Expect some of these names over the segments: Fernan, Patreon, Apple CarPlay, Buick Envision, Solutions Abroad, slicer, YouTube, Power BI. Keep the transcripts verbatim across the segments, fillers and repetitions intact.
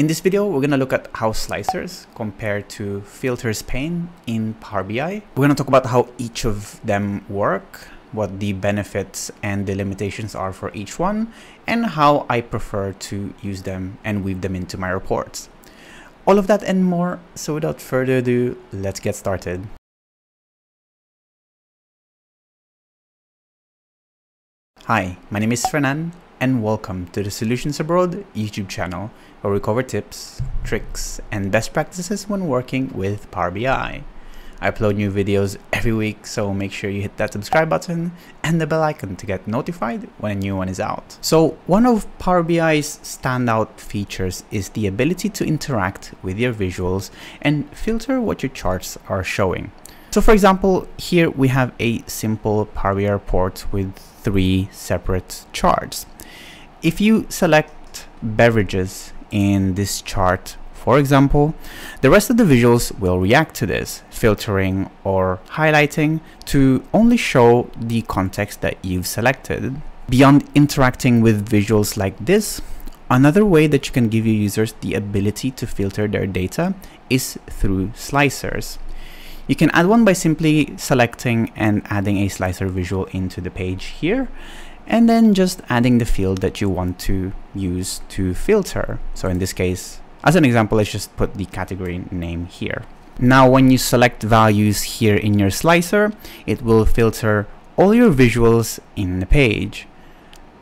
In this video, we're going to look at how slicers compare to filters pane in Power B I. We're going to talk about how each of them work, what the benefits and the limitations are for each one, and how I prefer to use them and weave them into my reports. All of that and more. So without further ado, let's get started. Hi, my name is Fernan, and welcome to the Solutions Abroad YouTube channel, where we cover tips, tricks, and best practices when working with Power B I. I upload new videos every week, so make sure you hit that subscribe button and the bell icon to get notified when a new one is out. So one of Power B I's standout features is the ability to interact with your visuals and filter what your charts are showing. So for example, here we have a simple Power B I report with three separate charts. If you select beverages in this chart, for example, the rest of the visuals will react to this, filtering or highlighting to only show the context that you've selected. Beyond interacting with visuals like this, another way that you can give your users the ability to filter their data is through slicers. You can add one by simply selecting and adding a slicer visual into the page here, and then just adding the field that you want to use to filter. So in this case, as an example, let's just put the category name here. Now, when you select values here in your slicer, it will filter all your visuals in the page.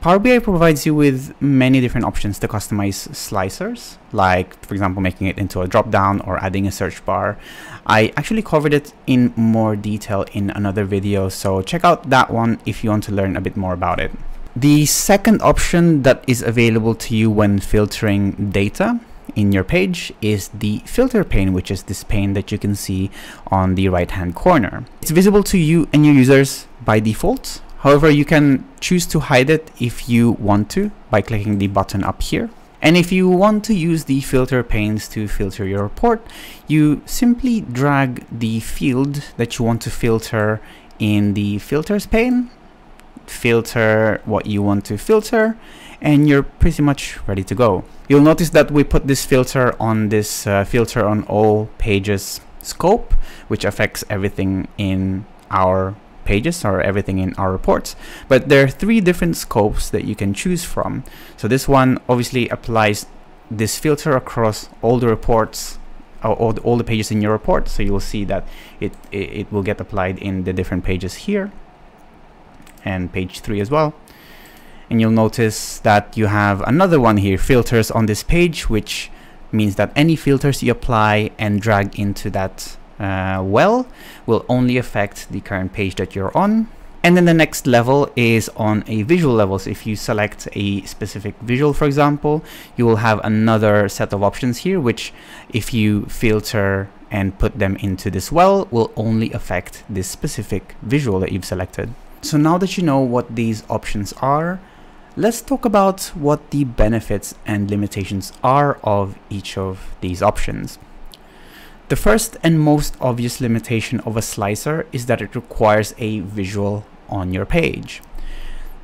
Power B I provides you with many different options to customize slicers, like for example making it into a drop down or adding a search bar. I actually covered it in more detail in another video, so check out that one if you want to learn a bit more about it. The second option that is available to you when filtering data in your page is the filter pane, which is this pane that you can see on the right hand corner. It's visible to you and your users by default. However, you can choose to hide it if you want to by clicking the button up here. And if you want to use the filter panes to filter your report, you simply drag the field that you want to filter in the filters pane, filter what you want to filter, and you're pretty much ready to go. You'll notice that we put this filter on this uh, filter on all pages scope, which affects everything in our pages or everything in our reports. But there are three different scopes that you can choose from. So this one obviously applies this filter across all the reports, or all the, all the pages in your report. So you will see that it, it, it will get applied in the different pages here and page three as well. And you'll notice that you have another one here, filters on this page, which means that any filters you apply and drag into that Uh, well will only affect the current page that you're on. And then the next level is on a visual level. So if you select a specific visual, for example, you will have another set of options here, which if you filter and put them into this well will only affect this specific visual that you've selected. So now that you know what these options are, let's talk about what the benefits and limitations are of each of these options. The first and most obvious limitation of a slicer is that it requires a visual on your page.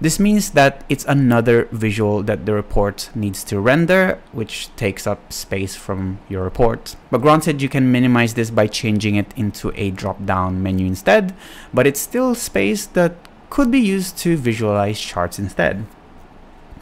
This means that it's another visual that the report needs to render, which takes up space from your report. But granted, you can minimize this by changing it into a drop-down menu instead, but it's still space that could be used to visualize charts instead.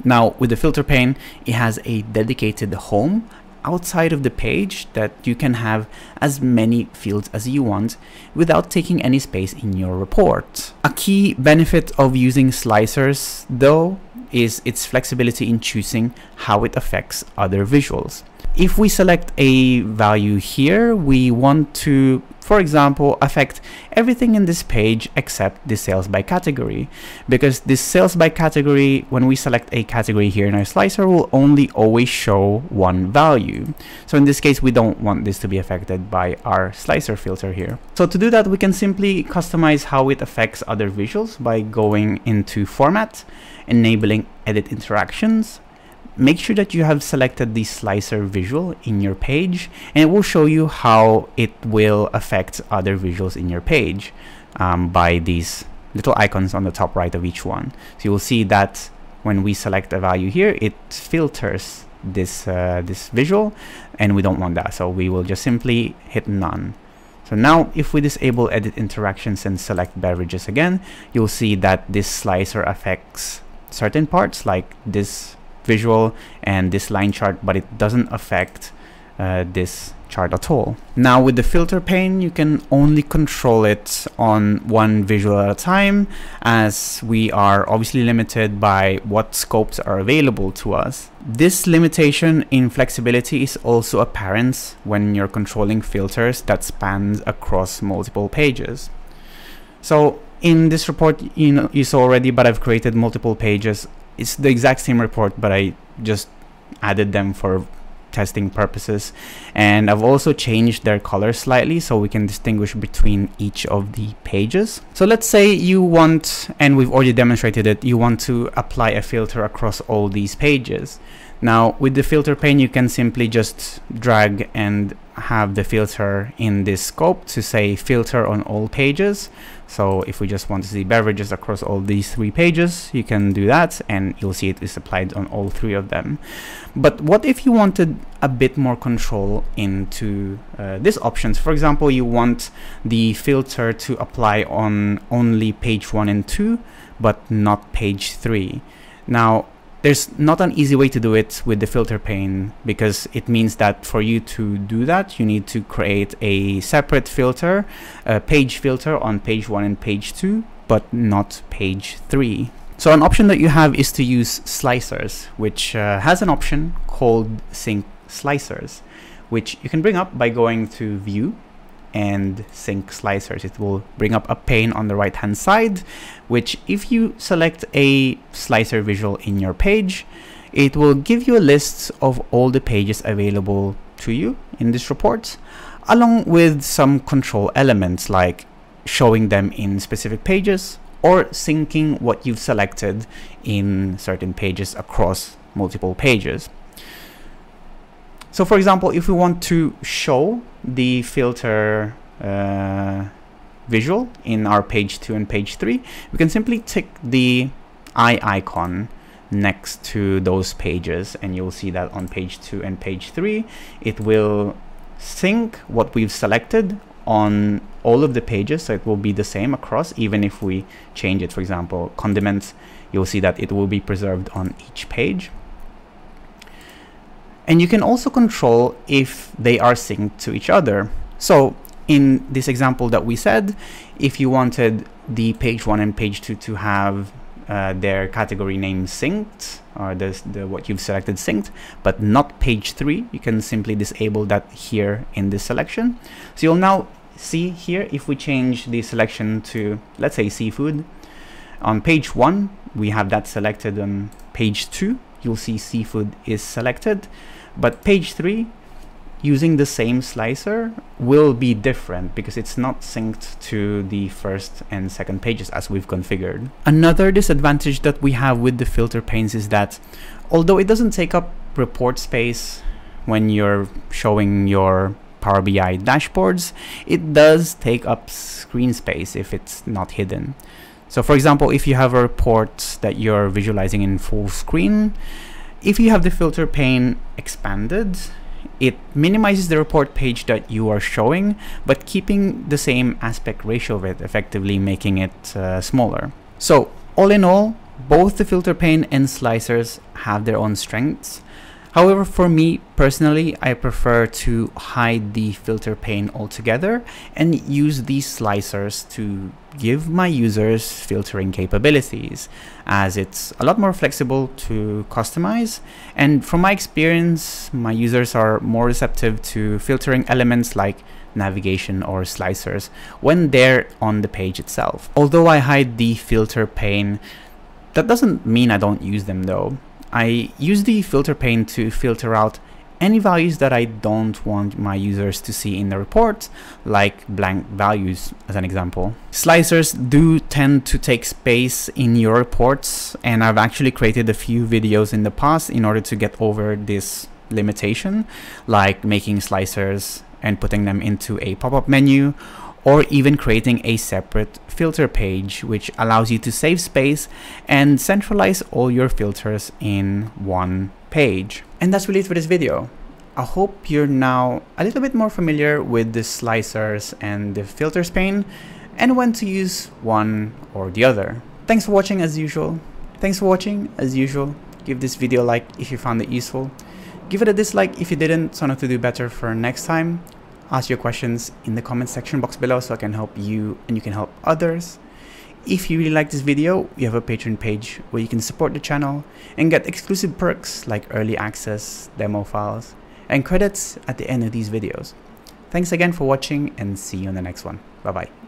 Now, with the filter pane, it has a dedicated home outside of the page that you can have as many fields as you want without taking any space in your report. A key benefit of using slicers, though, is its flexibility in choosing how it affects other visuals. If we select a value here, we want to, for example, affect everything in this page except the sales by category, because this sales by category, when we select a category here in our slicer, will only always show one value. So in this case, we don't want this to be affected by our slicer filter here. So to do that, we can simply customize how it affects other visuals by going into Format, enabling Edit Interactions. Make sure that you have selected the slicer visual in your page, and it will show you how it will affect other visuals in your page um, by these little icons on the top right of each one. So you will see that when we select a value here, it filters this uh, this visual, and we don't want that, so we will just simply hit none. So now if we disable edit interactions and select beverages again, you'll see that this slicer affects certain parts like this visual and this line chart, but it doesn't affect uh, this chart at all. Now with the filter pane, you can only control it on one visual at a time, as we are obviously limited by what scopes are available to us. This limitation in flexibility is also apparent when you're controlling filters that spans across multiple pages. So in this report, you know, you saw already, but I've created multiple pages. It's the exact same report, but I just added them for testing purposes, and I've also changed their color slightly so we can distinguish between each of the pages. So let's say you want, and we've already demonstrated it, you want to apply a filter across all these pages. Now with the filter pane, you can simply just drag and have the filter in this scope to say filter on all pages. So if we just want to see beverages across all these three pages, you can do that and you'll see it is applied on all three of them. But what if you wanted a bit more control into uh, these options? For example, you want the filter to apply on only page one and two, but not page three. Now, there's not an easy way to do it with the filter pane, because it means that for you to do that, you need to create a separate filter, a page filter on page one and page two, but not page three. So an option that you have is to use slicers, which uh, has an option called sync slicers, which you can bring up by going to view and sync slicers. It will bring up a pane on the right hand side, which if you select a slicer visual in your page, it will give you a list of all the pages available to you in this report, along with some control elements like showing them in specific pages or syncing what you've selected in certain pages across multiple pages. So for example, if we want to show the filter uh, visual in our page two and page three, we can simply tick the eye icon next to those pages, and you'll see that on page two and page three, it will sync what we've selected on all of the pages, so it will be the same across. Even if we change it, for example, condiments, you'll see that it will be preserved on each page. And you can also control if they are synced to each other. So in this example that we said, if you wanted the page one and page two to have uh, their category name synced, or the, the, what you've selected synced, but not page three, you can simply disable that here in this selection. So you'll now see here, if we change the selection to, let's say, seafood, on page one, we have that selected. On page two, you'll see seafood is selected, but page three, using the same slicer, will be different because it's not synced to the first and second pages as we've configured. Another disadvantage that we have with the filter panes is that although it doesn't take up report space when you're showing your Power B I dashboards, it does take up screen space if it's not hidden. So for example, if you have a report that you're visualizing in full screen, if you have the filter pane expanded, it minimizes the report page that you are showing, but keeping the same aspect ratio of it, effectively making it uh, smaller. So all in all, both the filter pane and slicers have their own strengths. However, for me personally, I prefer to hide the filter pane altogether and use these slicers to give my users filtering capabilities, as it's a lot more flexible to customize. And from my experience, my users are more receptive to filtering elements like navigation or slicers when they're on the page itself. Although I hide the filter pane, that doesn't mean I don't use them though. I use the filter pane to filter out any values that I don't want my users to see in the report, like blank values as an example. Slicers do tend to take space in your reports, and I've actually created a few videos in the past in order to get over this limitation, like making slicers and putting them into a pop-up menu, or even creating a separate filter page, which allows you to save space and centralize all your filters in one page. And that's really it for this video. I hope you're now a little bit more familiar with the slicers and the filters pane and when to use one or the other. Thanks for watching as usual. Thanks for watching as usual. Give this video a like if you found it useful. Give it a dislike if you didn't, so I know to do better for next time. Ask your questions in the comment section box below so I can help you and you can help others. If you really like this video, we have a Patreon page where you can support the channel and get exclusive perks like early access, demo files, and credits at the end of these videos. Thanks again for watching and see you on the next one. Bye bye.